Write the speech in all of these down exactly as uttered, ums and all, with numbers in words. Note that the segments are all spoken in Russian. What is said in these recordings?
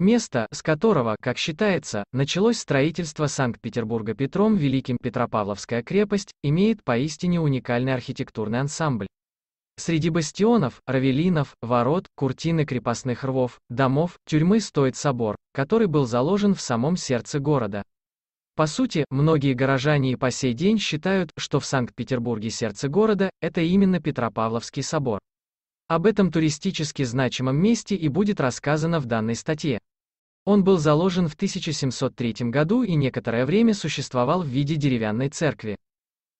Место, с которого, как считается, началось строительство Санкт-Петербурга Петром Великим, Петропавловская крепость, имеет поистине уникальный архитектурный ансамбль. Среди бастионов, равелинов, ворот, куртин и крепостных рвов, домов, тюрьмы стоит собор, который был заложен в самом сердце города. По сути, многие горожане и по сей день считают, что в Санкт-Петербурге сердце города – это именно Петропавловский собор. Об этом туристически значимом месте и будет рассказано в данной статье. Он был заложен в тысяча семьсот третьем году и некоторое время существовал в виде деревянной церкви.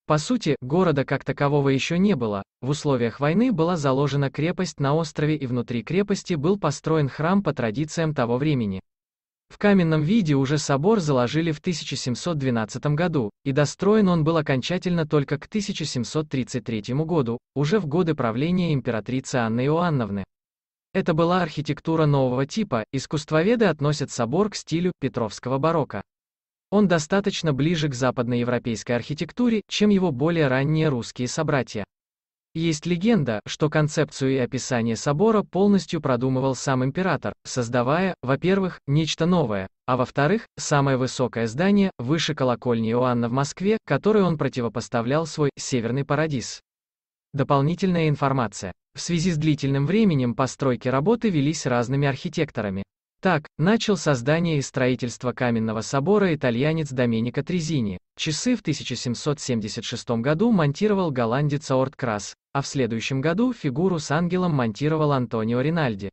По сути, города как такового еще не было, в условиях войны была заложена крепость на острове и внутри крепости был построен храм по традициям того времени. В каменном виде уже собор заложили в тысяча семьсот двенадцатом году, и достроен он был окончательно только к тысяча семьсот тридцать третьему году, уже в годы правления императрицы Анны Иоанновны. Это была архитектура нового типа, искусствоведы относят собор к стилю Петровского барокко. Он достаточно ближе к западноевропейской архитектуре, чем его более ранние русские собратья. Есть легенда, что концепцию и описание собора полностью продумывал сам император, создавая, во-первых, нечто новое, а во-вторых, самое высокое здание, выше колокольни Иоанна в Москве, которой он противопоставлял свой «Северный парадиз». Дополнительная информация. В связи с длительным временем постройки работы велись разными архитекторами. Так, начал создание и строительство каменного собора итальянец Доменико Трезини, часы в тысяча семьсот семьдесят шестом году монтировал голландец Орт Крас, а в следующем году фигуру с ангелом монтировал Антонио Ринальди.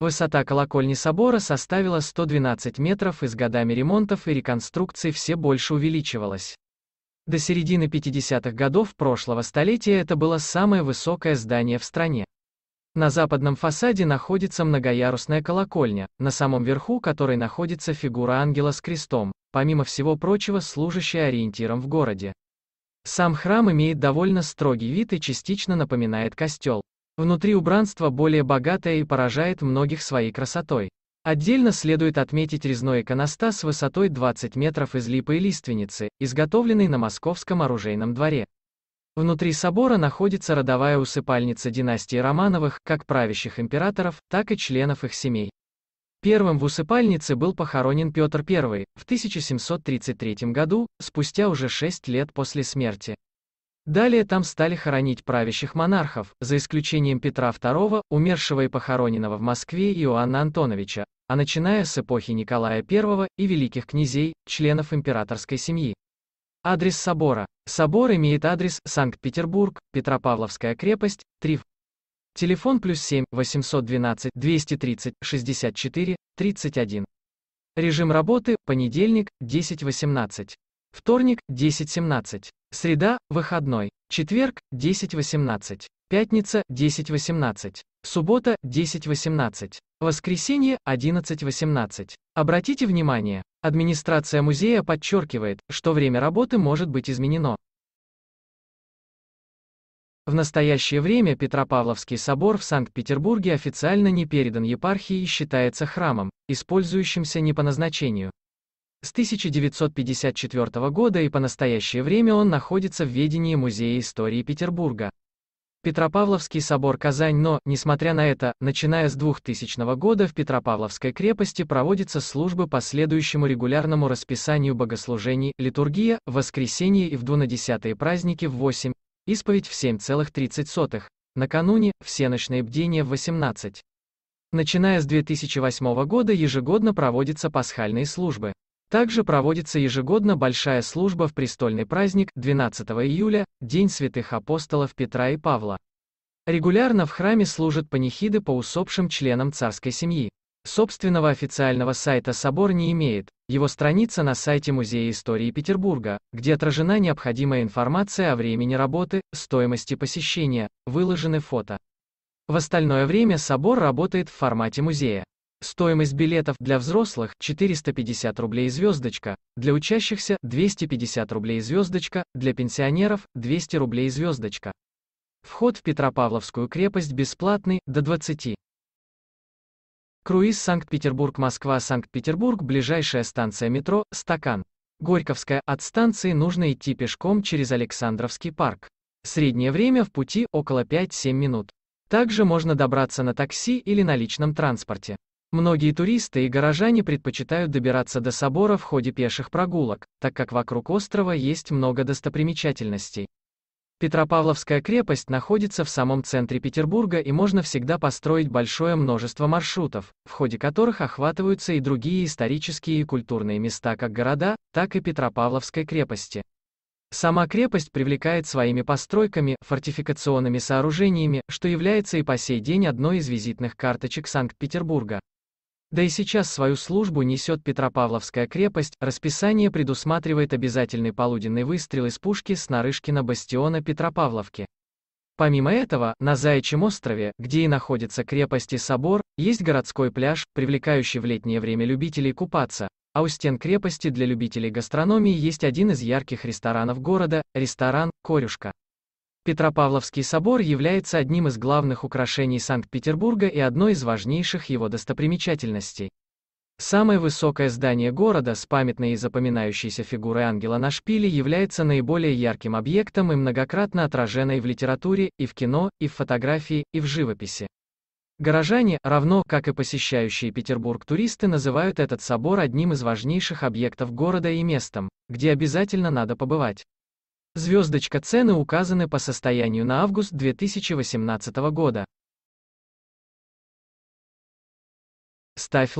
Высота колокольни собора составила сто двенадцать метров и с годами ремонтов и реконструкций все больше увеличивалась. До середины пятидесятых годов прошлого столетия это было самое высокое здание в стране. На западном фасаде находится многоярусная колокольня, на самом верху которой находится фигура ангела с крестом, помимо всего прочего служащая ориентиром в городе. Сам храм имеет довольно строгий вид и частично напоминает костел. Внутри убранство более богатое и поражает многих своей красотой. Отдельно следует отметить резной иконостас высотой двадцать метров из липы и лиственницы, изготовленный на московском оружейном дворе. Внутри собора находится родовая усыпальница династии Романовых, как правящих императоров, так и членов их семей. Первым в усыпальнице был похоронен Петр Первый, в тысяча семьсот тридцать третьем году, спустя уже шесть лет после смерти. Далее там стали хоронить правящих монархов, за исключением Петра Второго, умершего и похороненного в Москве, Иоанна Антоновича, а начиная с эпохи Николая Первого и великих князей, членов императорской семьи. Адрес собора. Собор имеет адрес Санкт-Петербург, Петропавловская крепость, три. Телефон плюс семь восемьсот двенадцать двести тридцать шестьдесят четыре тридцать один. Режим работы – понедельник, десять-восемнадцать. Вторник, десять-семнадцать. Среда, выходной. Четверг, десять-восемнадцать. Пятница, десять-восемнадцать. Суббота, десять-восемнадцать. Воскресенье, одиннадцать-восемнадцать. Обратите внимание, администрация музея подчеркивает, что время работы может быть изменено. В настоящее время Петропавловский собор в Санкт-Петербурге официально не передан епархии и считается храмом, использующимся не по назначению. С тысяча девятьсот пятьдесят четвёртого года и по настоящее время он находится в ведении Музея истории Петербурга. Петропавловский собор Казань, но, несмотря на это, начиная с двухтысячного года в Петропавловской крепости проводятся службы по следующему регулярному расписанию богослужений: литургия, в воскресенье и в двунадесятые праздники в восемь, исповедь в семь тридцать, накануне, всеночное бдение в восемнадцать. Начиная с две тысячи восьмого года ежегодно проводятся пасхальные службы. Также проводится ежегодно большая служба в престольный праздник, двенадцатого июля, День святых апостолов Петра и Павла. Регулярно в храме служат панихиды по усопшим членам царской семьи. Собственного официального сайта собор не имеет, его страница на сайте Музея истории Петербурга, где отражена необходимая информация о времени работы, стоимости посещения, выложены фото. В остальное время собор работает в формате музея. Стоимость билетов для взрослых – четыреста пятьдесят рублей звездочка, для учащихся – двести пятьдесят рублей звездочка, для пенсионеров – двести рублей звездочка. Вход в Петропавловскую крепость бесплатный, до двадцати. Круиз Санкт-Петербург-Москва. Санкт-Петербург, ближайшая станция метро – Стакан. Горьковская, от станции нужно идти пешком через Александровский парк. Среднее время в пути – около пяти-семи минут. Также можно добраться на такси или на личном транспорте. Многие туристы и горожане предпочитают добираться до собора в ходе пеших прогулок, так как вокруг острова есть много достопримечательностей. Петропавловская крепость находится в самом центре Петербурга, и можно всегда построить большое множество маршрутов, в ходе которых охватываются и другие исторические и культурные места как города, так и Петропавловской крепости. Сама крепость привлекает своими постройками, фортификационными сооружениями, что является и по сей день одной из визитных карточек Санкт-Петербурга. Да и сейчас свою службу несет Петропавловская крепость. Расписание предусматривает обязательный полуденный выстрел из пушки с Нарышкина бастиона Петропавловки. Помимо этого, на Заячьем острове, где и находится крепость и собор, есть городской пляж, привлекающий в летнее время любителей купаться, а у стен крепости для любителей гастрономии есть один из ярких ресторанов города – ресторан «Корюшка». Петропавловский собор является одним из главных украшений Санкт-Петербурга и одной из важнейших его достопримечательностей. Самое высокое здание города с памятной и запоминающейся фигурой ангела на шпиле является наиболее ярким объектом и многократно отраженной в литературе, и в кино, и в фотографии, и в живописи. Горожане, равно как и посещающие Петербург туристы, называют этот собор одним из важнейших объектов города и местом, где обязательно надо побывать. Звездочка цены указаны по состоянию на август две тысячи восемнадцатого года. Ставь лайк.